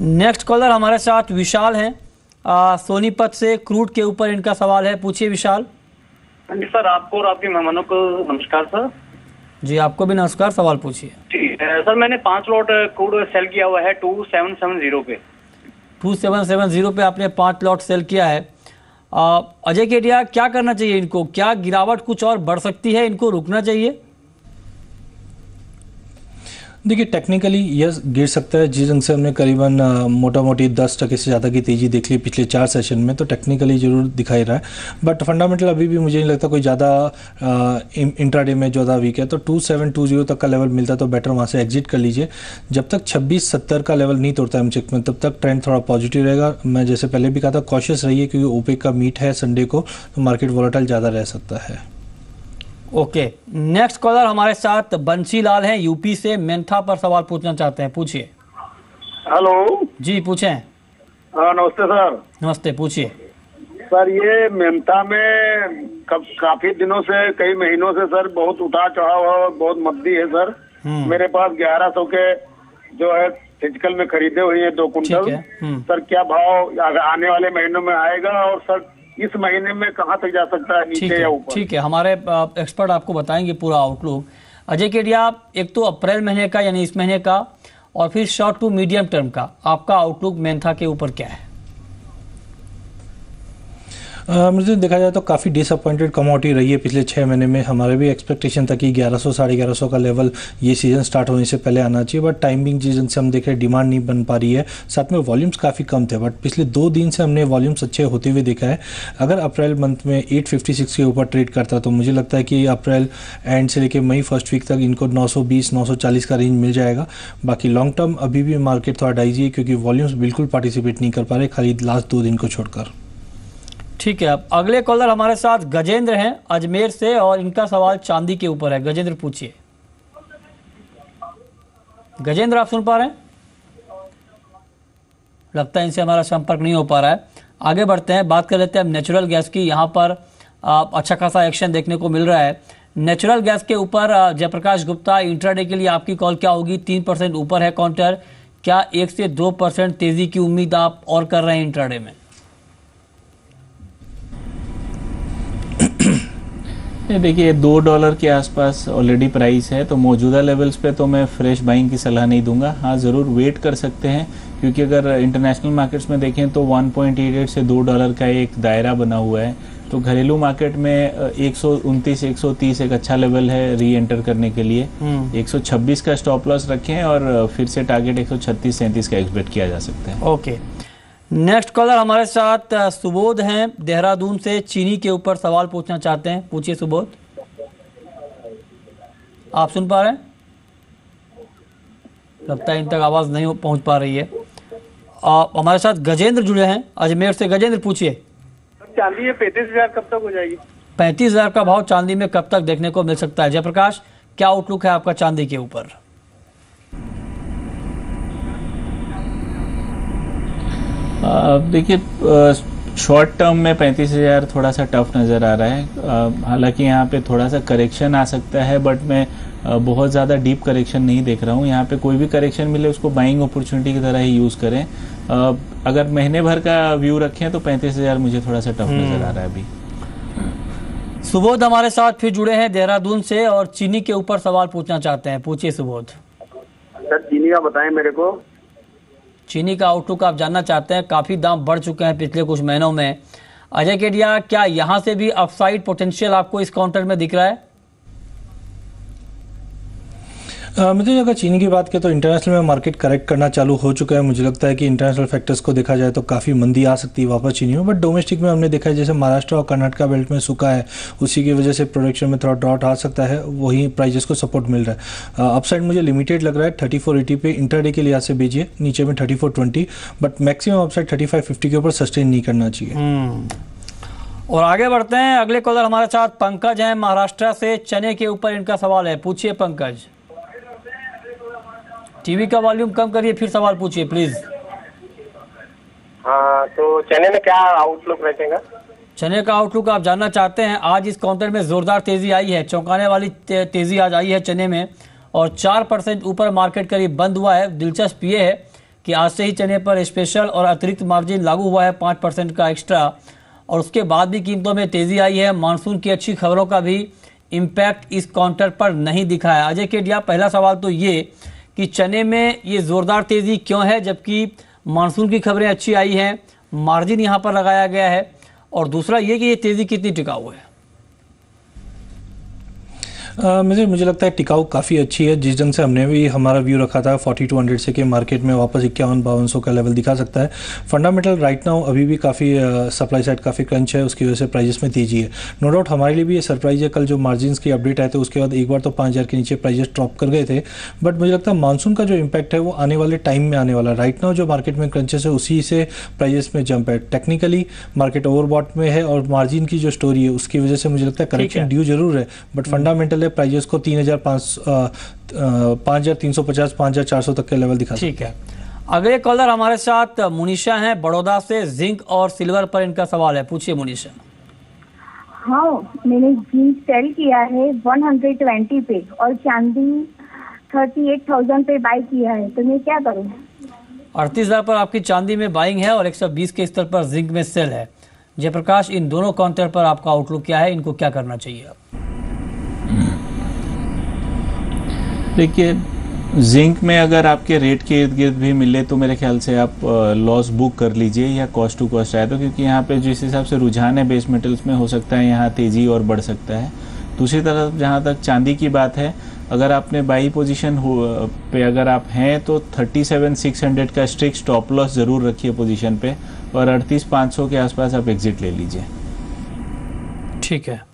Next collar हमारे साथ विशाल हैं सोनीपत से। क्रूड के ऊपर इनका सवाल है, पूछिए विशाल। हाँ जी सर, आपको और आपके मेहमानों को नमस्कार सर। जी आपको भी नमस्कार, सवाल पूछिए। ठीक है सर, मैंने 5 लॉट क्रूड सेल किया हुआ है 2770 पे। 2770 पे आपने 5 लॉट सेल किया है। अजय केडिया, क्या करना चाहिए इनको? क्या गिरावट कुछ और बढ़ सकती है, इनको रुकना चाहिए? देखिए टेक्निकली यह गिर सकता है, जिस ढंग से हमने करीबन मोटा मोटी 10% से ज़्यादा की तेज़ी देख ली पिछले 4 सेशन में, तो टेक्निकली ज़रूर दिखाई रहा है। बट फंडामेंटल अभी भी मुझे नहीं लगता कोई ज़्यादा इंट्राडे में ज़्यादा वीक है, तो 2720 तक का लेवल मिलता तो बेटर वहाँ से एग्जिट कर लीजिए। जब तक 2670 का लेवल नहीं तोड़ता है मुझे, तब तक ट्रेंड थोड़ा पॉजिटिव रहेगा। मैं जैसे पहले भी कहा था, कॉशियस रहिए क्योंकि ओपेक का मीट है संडे को, तो मार्केट वॉलेटाइल ज़्यादा रह सकता है। ओके, नेक्स्ट कॉलर हमारे साथ बंसी लाल हैं यूपी से, मेंथा पर सवाल पूछना चाहते हैं, पूछिए। हेलो जी, पूछें। नमस्ते सर। नमस्ते, पूछिए सर। ये मेंथा में काफी दिनों से, कई महीनों से सर बहुत उतार चढ़ाव है, बहुत मंदी है सर। मेरे पास 1100 के जो है फिजिकल में खरीदे हुए हैं 2 कुंटल सर। क्या भाव आने वाले महीनों में आएगा, और सर इस महीने में कहां तक जा सकता है, नीचे या ऊपर? ठीक है, हमारे एक्सपर्ट आपको बताएंगे पूरा आउटलुक। अजय केडिया, आप एक तो अप्रैल महीने का यानी इस महीने का, और फिर शॉर्ट टू मीडियम टर्म का आपका आउटलुक मेंथा के ऊपर क्या है? मुझे देखा जाए तो काफ़ी डिसअपॉइंटेड कमोडिटी रही है पिछले 6 महीने में। हमारे भी एक्सपेक्टेशन था कि 1100 1150 का लेवल ये सीज़न स्टार्ट होने से पहले आना चाहिए, बट टाइमिंग सीजन से हम देख रहे डिमांड नहीं बन पा रही है, साथ में वॉल्यूम्स काफ़ी कम थे। बट पिछले 2 दिन से हमने वॉल्यूम्स अच्छे होते हुए देखा है। अगर अप्रैल मंथ में 856 के ऊपर ट्रेड करता तो मुझे लगता है कि अप्रैल एंड से लेकर मई फर्स्ट वीक तक इनको 920-940 का रेंज मिल जाएगा। बाकी लॉन्ग टर्म अभी भी मार्केट थोड़ा डाइजी है क्योंकि वॉल्यूम्स बिल्कुल पार्टिसिपेट नहीं कर पा रहे, खाली लास्ट 2 दिन को छोड़कर। ठीक है, अब अगले कॉलर हमारे साथ गजेंद्र हैं अजमेर से, और इनका सवाल चांदी के ऊपर है। गजेंद्र पूछिए। गजेंद्र, आप सुन पा रहे हैं? लगता है इनसे हमारा संपर्क नहीं हो पा रहा है। आगे बढ़ते हैं, बात कर लेते हैं नेचुरल गैस की। यहाँ पर अच्छा खासा एक्शन देखने को मिल रहा है नेचुरल गैस के ऊपर। जयप्रकाश गुप्ता, इंट्राडे के लिए आपकी कॉल क्या होगी? 3% ऊपर है काउंटर, क्या 1 से 2% तेजी की उम्मीद आप और कर रहे हैं इंट्राडे में? देखिए $2 के आसपास ऑलरेडी प्राइस है, तो मौजूदा लेवल्स पे तो मैं फ्रेश बाइंग की सलाह नहीं दूंगा। हाँ, ज़रूर वेट कर सकते हैं क्योंकि अगर इंटरनेशनल मार्केट्स में देखें तो 1.88 से $2 का एक दायरा बना हुआ है, तो घरेलू मार्केट में 129-130 एक अच्छा लेवल है री एंटर करने के लिए। 126 का स्टॉप लॉस रखें और फिर से टारगेट 136-37 का एक्सपेक्ट किया जा सकता है। ओके, नेक्स्ट कॉलर हमारे साथ सुबोध हैं देहरादून से, चीनी के ऊपर सवाल पूछना चाहते हैं, पूछिए सुबोध। आप सुन पा रहे हैं? लगता है इन तक आवाज़ नहीं पहुंच पा रही है। हमारे साथ गजेंद्र जुड़े हैं अजमेर से। गजेंद्र, पूछिए। चांदी 35,000 कब तक हो जाएगी? 35,000 का भाव चांदी में कब तक देखने को मिल सकता है? जयप्रकाश, क्या आउटलुक है आपका चांदी के ऊपर? देखिए शॉर्ट टर्म में 35,000 थोड़ा सा टफ नज़र आ रहा है। हालांकि यहाँ पे थोड़ा सा करेक्शन आ सकता है, बट मैं बहुत ज़्यादा डीप करेक्शन नहीं देख रहा हूँ। यहाँ पे कोई भी करेक्शन मिले उसको बाइंग अपॉर्चुनिटी की तरह ही यूज़ करें। अगर महीने भर का व्यू रखें तो 35,000 मुझे थोड़ा सा टफ नज़र आ रहा है अभी। सुबोध हमारे साथ फिर जुड़े हैं देहरादून से, और चीनी के ऊपर सवाल पूछना चाहते हैं, पूछिए सुबोध। सर चीनी का बताएं मेरे को, चीनी का आउटलुक आप जानना चाहते हैं। काफ़ी दाम बढ़ चुके हैं पिछले कुछ महीनों में। अजय केडिया, क्या यहाँ से भी अपसाइड पोटेंशियल आपको इस काउंटर में दिख रहा है? मुझे अगर चीनी की बात करें तो इंटरनेशनल में मार्केट करेक्ट करना चालू हो चुका है। मुझे लगता है कि इंटरनेशनल फैक्टर्स को देखा जाए तो काफ़ी मंदी आ सकती है वापस चीनी में। बट डोमेस्टिक में हमने देखा है जैसे महाराष्ट्र और कर्नाटका बेल्ट में सूखा है, उसी की वजह से प्रोडक्शन में थोड़ा ड्रॉट आ सकता है, वहीं प्राइजेस को सपोर्ट मिल रहा है। अपसाइड मुझे लिमिटेड लग रहा है। 3480 पे इंटरडे के लिहाज से भेजिए, नीचे में 3420, बट मैक्सिमम अपसाइड 3550 के ऊपर सस्टेन नहीं करना चाहिए। और आगे बढ़ते हैं, अगले कॉलर हमारे साथ पंकज हैं महाराष्ट्र से। चने के ऊपर इनका सवाल है, पूछिए पंकज। टीवी का वॉल्यूम कम करिए, फिर सवाल पूछिए प्लीज। हाँ, तो चने में क्या आउटलुक रहेगा? चने का आउटलुक आप जानना चाहते हैं। आज इस काउंटर में जोरदार तेजी आई है, चौंकाने वाली तेजी आज आई है चने में, और 4% ऊपर मार्केट करीब बंद हुआ है। दिलचस्प ये है कि आज से ही चने पर स्पेशल और अतिरिक्त मार्जिन लागू हुआ है 5% का एक्स्ट्रा, और उसके बाद भी कीमतों में तेजी आई है। मानसून की अच्छी खबरों का भी इम्पैक्ट इस काउंटर पर नहीं दिखा है। अजय केडिया, पहला सवाल तो ये कि चने में ये ज़ोरदार तेज़ी क्यों है जबकि मानसून की खबरें अच्छी आई हैं, मार्जिन यहाँ पर लगाया गया है, और दूसरा ये कि ये तेज़ी कितनी टिकाऊ है? मुझे लगता है टिकाऊ काफ़ी अच्छी है। जिस ढंग से हमने भी हमारा व्यू रखा था 4200 से कि मार्केट में वापस 51-5200 का लेवल दिखा सकता है। फंडामेंटल राइट नाउ अभी भी काफ़ी सप्लाई साइड काफ़ी क्रंच है, उसकी वजह से प्राइजेस में तेजी है। नो डाउट हमारे लिए भी ये सरप्राइज है। कल जो मार्जिन की अपडेट आए थे उसके बाद एक बार तो 5000 के नीचे प्राइजेस ड्रॉप कर गए थे, बट मुझे लगता है मानसून का जो इम्पैक्ट है वो आने वाले टाइम में आने वाला। राइट नाउ जो मार्केट में क्रंचेस है उसी से प्राइजेस में जंप है। टेक्निकली मार्केट ओवरबॉट में है और मार्जिन की जो स्टोरी है उसकी वजह से मुझे लगता है करेक्शन ड्यू जरूर है, बट फंडामेंटल प्राइजेस को 5350-5400 तक के लेवल दिखा। ठीक है, अगले कॉलर हमारे साथ मुनीषा हैं बड़ौदा से। जिंक और सिल्वर पर इनका सवाल है, पूछिए मुनीषा। हाँ, मैंने जिंक सेल किया है 120 पे और चांदी 38,000 पे बाई किया है, तो मैं क्या करूँ? 38,000 पर आपकी चांदी में बाइंग है और 120 के स्तर पर जिंक में सेल है। जयप्रकाश, इन दोनों काउंटर पर आपका आउटलुक क्या है, इनको क्या करना चाहिए? देखिए, जिंक में अगर आपके रेट के इर्द गिर्द भी मिले तो मेरे ख्याल से आप लॉस बुक कर लीजिए या कॉस्ट टू कॉस्ट आए तो, क्योंकि यहाँ पे जिस हिसाब से रुझान है बेस मेटल्स में हो सकता है यहाँ तेज़ी और बढ़ सकता है। दूसरी तरफ जहाँ तक चांदी की बात है, अगर आपने बाई पोजीशन पे अगर आप हैं तो 37,600 का स्ट्रिक्ट स्टॉप लॉस ज़रूर रखिए पोजीशन पे, और 38,500 के आसपास आप एग्जिट ले लीजिए। ठीक है,